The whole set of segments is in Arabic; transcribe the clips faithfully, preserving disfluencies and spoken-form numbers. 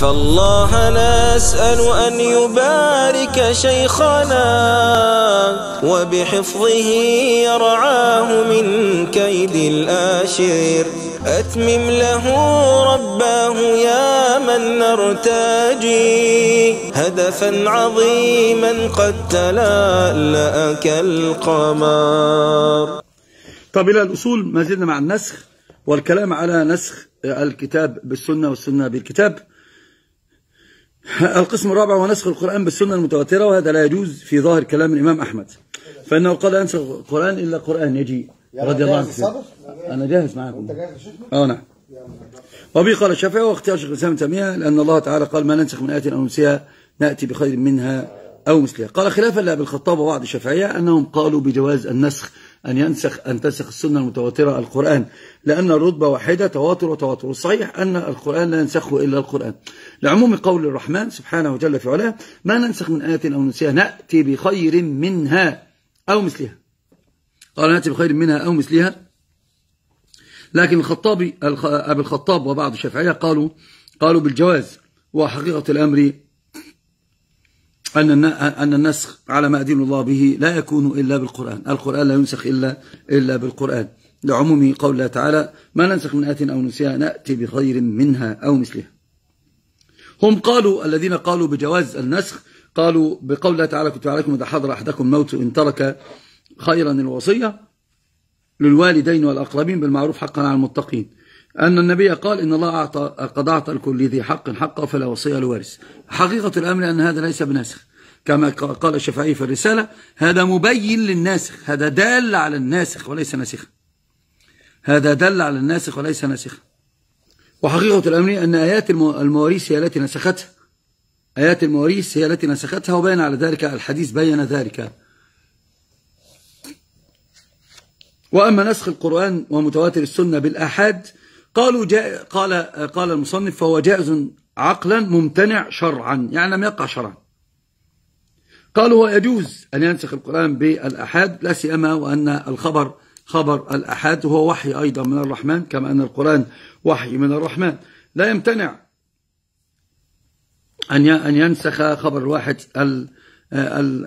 فالله نسأل أن يبارك شيخنا وبحفظه يرعاه من كيد الآشر. أتمم له رباه يا من نرتجي هدفا عظيما قد تلألأ كالقمر. طب إلى الأصول ما زلنا مع النسخ والكلام على نسخ الكتاب بالسنة والسنة بالكتاب. القسم الرابع ونسخ القرآن بالسنة المتواترة، وهذا لا يجوز في ظاهر كلام الإمام أحمد، فإنه قال لا أنسخ القرآن إلا قرآن يجيء رضي الله عنه. أنا جاهز معاكم. أه نعم. وبه قال الشافعي واختيار شيخ الإسلام تيمية، لأن الله تعالى قال ما ننسخ من آية أو ننسيها نأتي بخير منها أو مثلها. قال خلافا لأبي الخطاب وبعض الشافعية أنهم قالوا بجواز النسخ أن ينسخ أن تنسخ السنة المتواترة القرآن، لأن الرتبة واحدة تواتر وتواتر. الصحيح أن القرآن لا ينسخه إلا القرآن، لعموم قول الرحمن سبحانه وجل في علاه ما ننسخ من آية أو ننسيها نأتي بخير منها أو مثلها. قال نأتي بخير منها أو مثلها، لكن الخطابي أبي الخطاب وبعض الشافعية قالوا قالوا بالجواز. وحقيقة الأمر أن أن النسخ على ما أدين الله به لا يكون إلا بالقرآن، القرآن لا ينسخ إلا إلا بالقرآن، لعموم قول الله تعالى ما ننسخ من آية أو ننسيها نأتي بخير منها أو مثلها. هم قالوا الذين قالوا بجواز النسخ قالوا بقول الله تعالى كتب عليكم إذا حضر أحدكم الموت إن ترك خيرا الوصية للوالدين والأقربين بالمعروف حقا على المتقين، أن النبي قال إن الله أعطى قد أعطى لكل ذي حق حقه فلا وصية لوارث. حقيقة الأمر أن هذا ليس بناسخ كما قال الشافعي في الرسالة، هذا مبين للناسخ، هذا دال على الناسخ وليس ناسخ، هذا دل على الناسخ وليس ناسخ. وحقيقة الأمر أن آيات المواريث هي التي نسختها، آيات المواريث هي التي نسختها، وبين على ذلك الحديث بين ذلك. وأما نسخ القرآن ومتواتر السنة بالآحاد قالوا جاء قال قال المصنف فهو جائز عقلا ممتنع شرعا، يعني لم يقع شرعا. قالوا هو يجوز أن ينسخ القرآن بالآحاد، لا سيما وأن الخبر خبر الآحاد وهو وحي أيضا من الرحمن، كما أن القرآن وحي من الرحمن، لا يمتنع أن أن ينسخ خبر واحد ال ال ال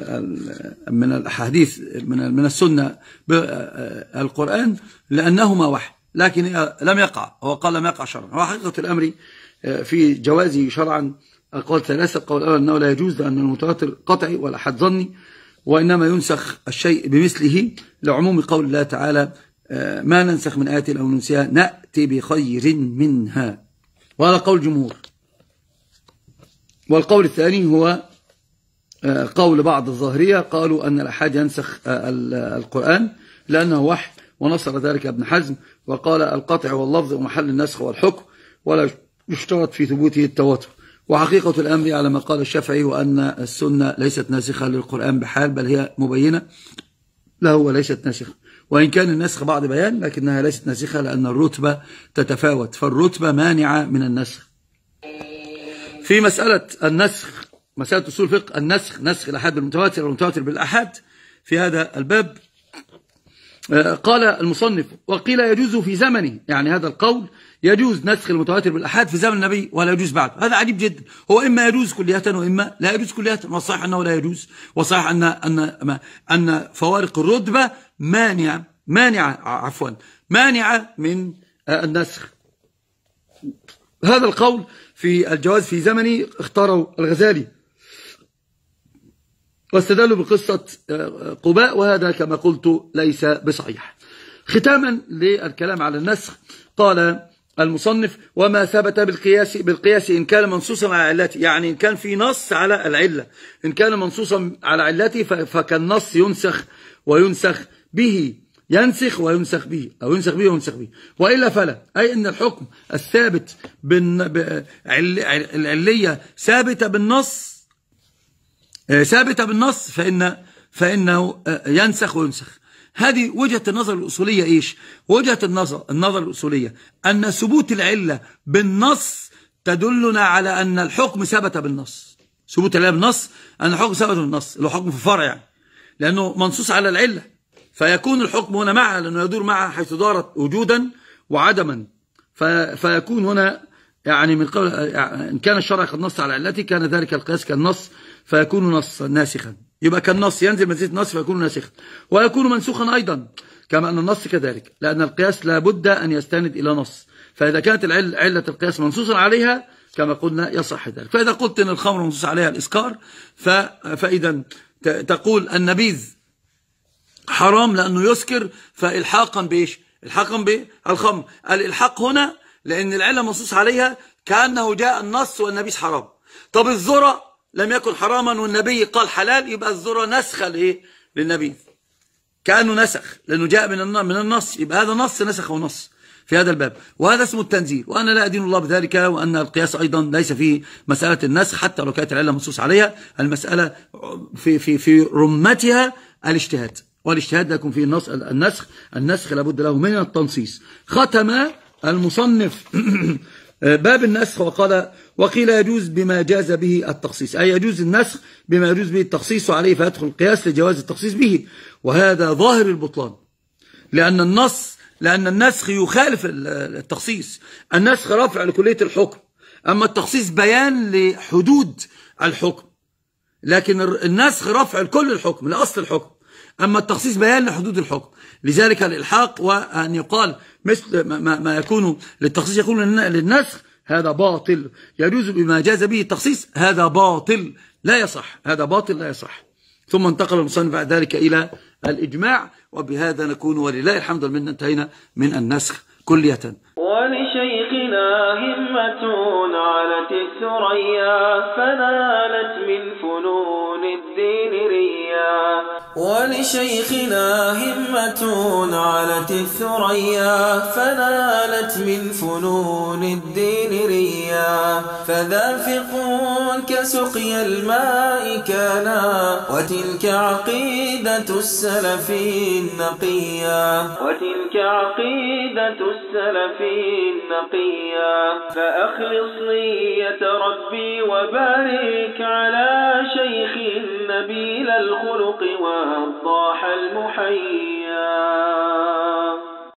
ال من الأحاديث من من السنة بالقرآن لأنهما وحي، لكن لم يقع، هو قال لم يقع شرعا. وحقيقة الأمر في جوازه شرعا أقوال ثلاثة. القول الأول أنه لا يجوز لأن المتواتر قطعي والأحد ظني، وإنما ينسخ الشيء بمثله لعموم قول الله تعالى ما ننسخ من آية أو ننسيها نأتي بخير منها، وهذا قول الجمهور. والقول الثاني هو قول بعض الظاهرية، قالوا أن الأحد ينسخ القرآن لأنه وحي، ونصر ذلك ابن حزم وقال القطع واللفظ ومحل النسخ والحكم، ولا يشترط في ثبوته التواتر. وحقيقة الأمر على ما قال الشافعي، وأن السنة ليست ناسخة للقرآن بحال، بل هي مبينة له وليست ناسخة، وإن كان النسخ بعض بيان لكنها ليست ناسخة لأن الرتبة تتفاوت، فالرتبة مانعة من النسخ. في مسألة النسخ، مسألة أصول فقه النسخ، نسخ الآحاد بالمتواتر والمتواتر بالآحاد، في هذا الباب قال المصنف وقيل يجوز في زمنه، يعني هذا القول يجوز نسخ المتواتر بالآحاد في زمن النبي ولا يجوز بعده. هذا عجيب جدا، هو إما يجوز كلية وإما لا يجوز كلية، والصحيح أنه لا يجوز، والصحيح أن أن أن فوارق الرتبة مانعة مانعة عفوا مانعة من النسخ. هذا القول في الجواز في زمنه اختاره الغزالي، واستدلوا بقصة قباء، وهذا كما قلت ليس بصحيح. ختاما للكلام على النسخ قال المصنف وما ثبت بالقياس بالقياس إن كان منصوصا على علته، يعني إن كان في نص على العلة، إن كان منصوصا على علته فكالنص ينسخ وينسخ به، ينسخ وينسخ به أو ينسخ به وينسخ به، وإلا فلا. أي أن الحكم الثابت بالعلية ثابتة بالنص ثابتة بالنص فإن فإنه ينسخ وينسخ. هذه وجهة النظر الأصولية. إيش وجهة النظر النظر الأصولية؟ أن ثبوت العلة بالنص تدلنا على أن الحكم ثبت بالنص، ثبوت العلة بالنص أن الحكم ثبت بالنص، اللي هو حكم في الفرع يعني، لأنه منصوص على العلة، فيكون الحكم هنا معها لأنه يدور معها حيث دارت وجودا وعدما، فيكون هنا يعني من قبل ان كان الشرع قد نص على علته كان ذلك القياس كالنص فيكون نص ناسخا. يبقى كالنص ينزل منزله النص فيكون ناسخا، ويكون منسوخا ايضا كما ان النص كذلك، لان القياس لابد ان يستند الى نص. فاذا كانت عله القياس منصوصا عليها كما قلنا يصح ذلك. فاذا قلت ان الخمر منصوص عليها الاسكار فاذا تقول النبيذ حرام لانه يسكر، فالحاقا بايش؟ الحاقا بالخمر. الالحاق هنا لان العله منصوص عليها كانه جاء النص والنبيذ حرام. طب الذره لم يكن حراما والنبي قال حلال، يبقى الذره نسخه لايه؟ للنبيذ، كانه نسخ لانه جاء من من النص، يبقى هذا نص نسخه ونص في هذا الباب، وهذا اسمه التنزيل. وانا لا ادين الله بذلك، وان القياس ايضا ليس فيه مساله النسخ حتى لو كانت العله منصوص عليها. المساله في في في رمتها الاجتهاد، والاجتهاد لا يكون فيه النص النسخ، النسخ لابد له من التنصيص. ختم المصنف باب النسخ وقال: وقيل يجوز بما جاز به التخصيص، أي يجوز النسخ بما يجوز به التخصيص عليه فيدخل القياس لجواز التخصيص به. وهذا ظاهر البطلان، لأن النص لأن النسخ يخالف التخصيص. النسخ رفع لكلية الحكم، أما التخصيص بيان لحدود الحكم، لكن النسخ رفع لكل الحكم لأصل الحكم، أما التخصيص بيان لحدود الحكم. لذلك الإلحاق وأن يقال مثل ما يكون للتخصيص يكون للنسخ هذا باطل. يجوز بما جاز به التخصيص هذا باطل لا يصح، هذا باطل لا يصح. ثم انتقل المصنف بعد ذلك إلى الإجماع، وبهذا نكون ولله الحمد والمنة انتهينا من النسخ كلية. ولشيخنا همة علت الثريا فنالت من فنون الدين ريا. ولشيخنا همة علت الثريا فنالت من فنون الدين ريا. فذافق كسقي الماء كانا وتلك عقيدة السلف النقيا. وتلك عقيدة السلف النقيا. فأخلص نية ربي وبارك على شيخ نبيل الخلق والضاح المحيي.